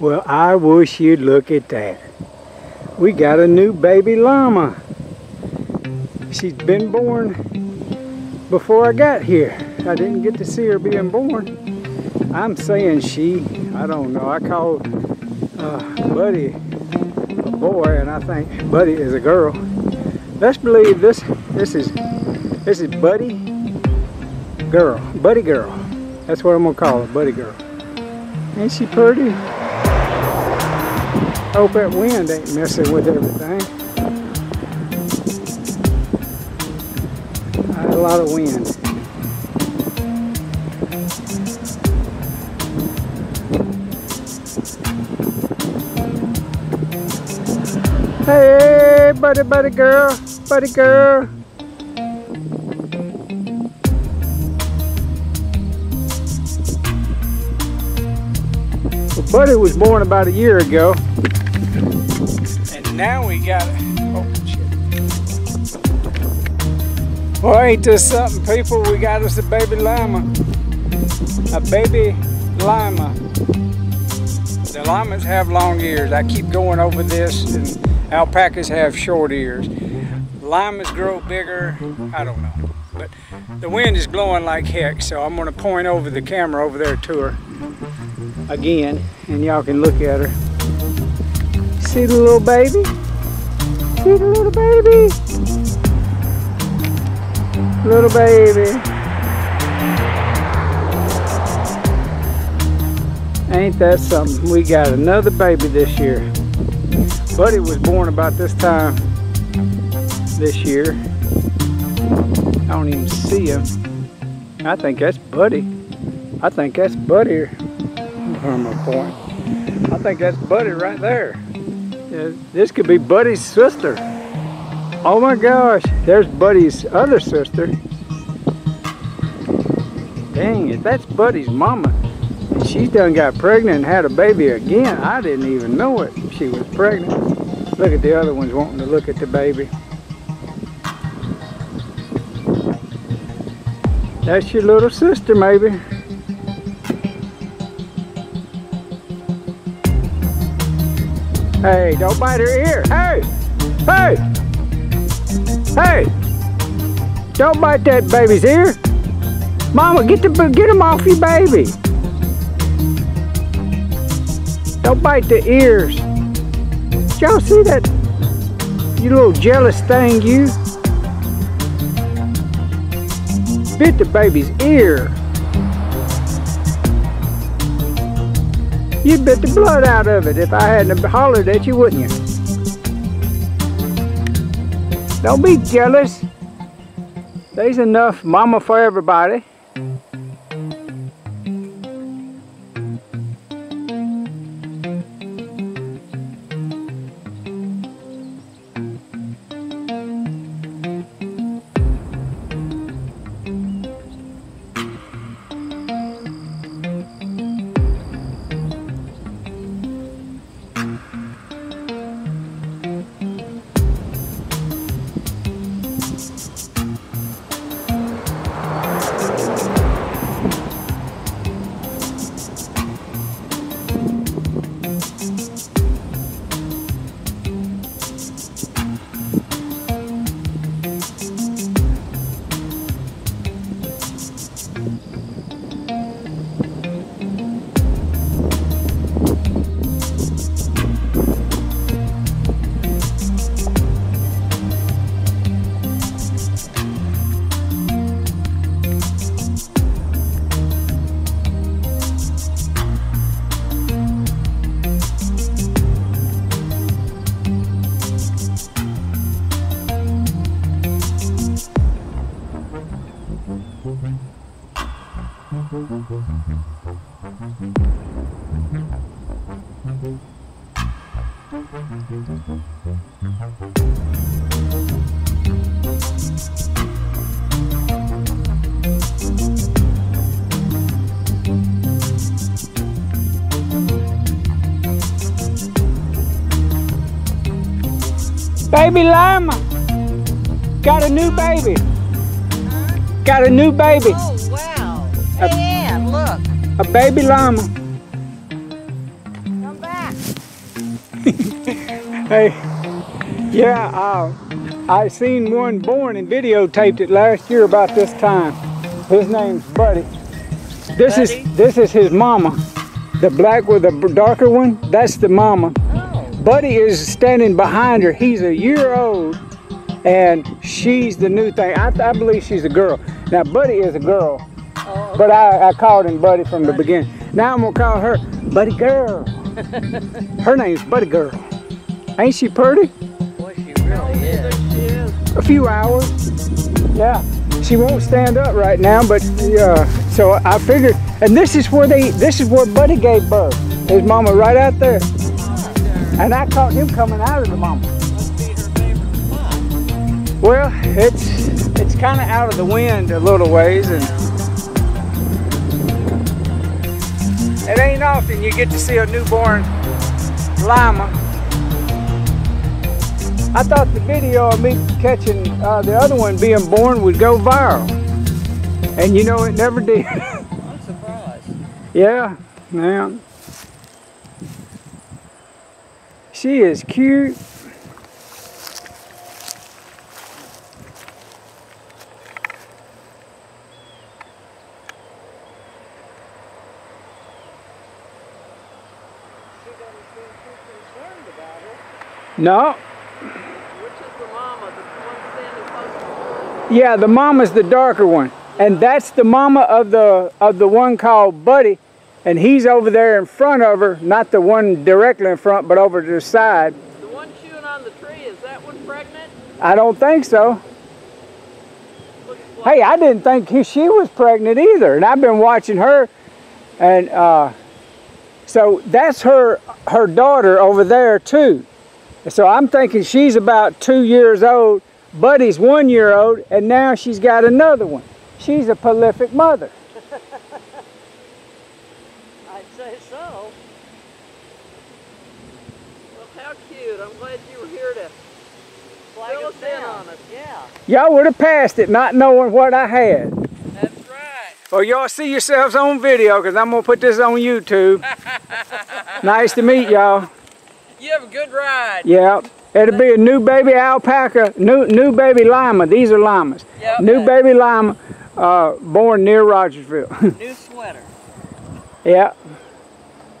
Well, I wish you'd look at that. We got a new baby llama. She's been born before I got here. I didn't get to see her being born. I'm saying she, I don't know. I called Buddy a boy, and I think Buddy is a girl. Let's believe this is Buddy Girl. Buddy Girl. That's what I'm gonna call her, Buddy Girl. Ain't she pretty? Hope that wind ain't messing with everything. I had a lot of wind. Hey, buddy, buddy girl, buddy girl. Well, Buddy was born about a year ago. Now we got it. Oh, shit. Boy, ain't this something, people? We got us a baby llama. A baby llama. The llamas have long ears. I keep going over this, and alpacas have short ears. Llamas grow bigger. I don't know. But the wind is blowing like heck, so I'm going to point over the camera over there to her again, and y'all can look at her. See the little baby? See the little baby? Little baby. Ain't that something? We got another baby this year. Buddy was born about this time this year. I don't even see him. I think that's Buddy. I think that's Buddy. Where's my point? I think that's Buddy right there. This could be Buddy's sister. Oh my gosh, there's Buddy's other sister. Dang it, that's Buddy's mama. And she's done got pregnant and had a baby again. I didn't even know it. She was pregnant. Look at the other ones wanting to look at the baby. That's your little sister, maybe. Hey, don't bite her ear. Hey! Hey! Hey! Don't bite that baby's ear. Mama, get him off your baby. Don't bite the ears. Did y'all see that? You little jealous thing, you. Bit the baby's ear. You'd bit the blood out of it. If I hadn't hollered at you, wouldn't you? Don't be jealous. There's enough mama for everybody. Baby llama got a new baby. Got a new baby. Oh wow! Hey, Ann, look. A baby llama. Come back. Hey, yeah, I seen one born and videotaped it last year about this time. His name's Buddy. This is his mama. The black with the darker one, that's the mama. Oh. Buddy is standing behind her. He's a year old, and she's the new thing. I believe she's a girl. Now Buddy is a girl, oh, okay. But I called him Buddy from the beginning. Now I'm gonna call her Buddy Girl. Her name's Buddy Girl. Ain't she pretty? Boy, she really is. A few hours. Yeah. She won't stand up right now, but so I figured, and this is where Buddy gave birth. His mama right out there. And I caught him coming out of the mama. Must be her favorite spot. Well, it's kinda out of the wind a little ways, and it ain't often you get to see a newborn llama. I thought the video of me catching the other one being born would go viral. And you know, it never did. I'm surprised. Yeah, man. She is cute. She doesn't seem too concerned about her. No. Yeah, the mama's the darker one, and that's the mama of the one called Buddy, and he's over there in front of her, not the one directly in front, but over to the side. The one chewing on the tree, is that one pregnant? I don't think so. Like, hey, I didn't think she was pregnant either, and I've been watching her, and so that's her daughter over there too. So I'm thinking she's about 2 years old. Buddy's 1 year old, and now she's got another one. She's a prolific mother. I'd say so. Well, how cute. I'm glad you were here to flag us in on us. Yeah. Y'all would have passed it not knowing what I had. That's right. Well, y'all see yourselves on video, because I'm going to put this on YouTube. Nice to meet y'all. You have a good ride. Yeah. It'll be a new baby alpaca, new baby llama. These are llamas. Yep, new baby llama born near Rogersville. New sweater. Yeah.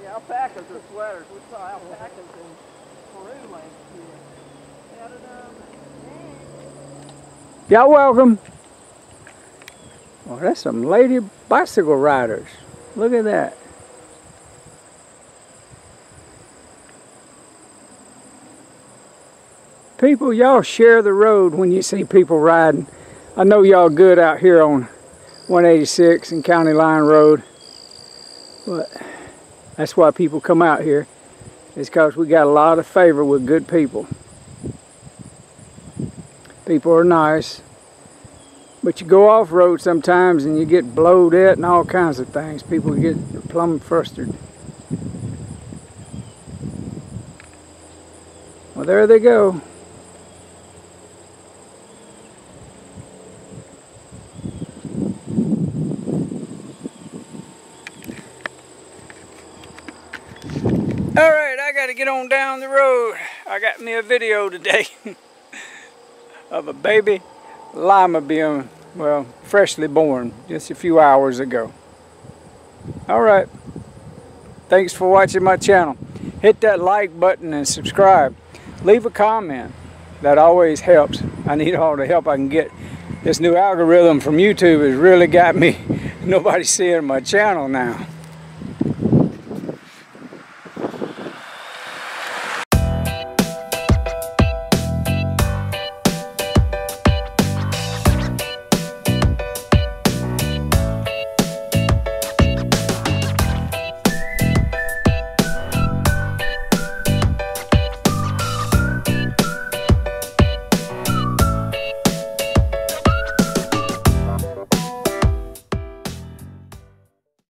The alpacas are sweaters. We saw alpacas in Peru last year. Canada. Y'all welcome. Well, that's some lady bicycle riders. Look at that. People, y'all share the road when you see people riding. I know y'all good out here on 186 and County Line Road. But that's why people come out here. It's because we got a lot of favor with good people. People are nice. But you go off road sometimes and you get blowed at and all kinds of things. People get plumb frustrated. Well, there they go. Alright, I gotta get on down the road. I got me a video today of a baby llama being, well, freshly born just a few hours ago. Alright, thanks for watching my channel. Hit that like button and subscribe. Leave a comment. That always helps. I need all the help I can get. This new algorithm from YouTube has really got me. Nobody's seeing my channel now.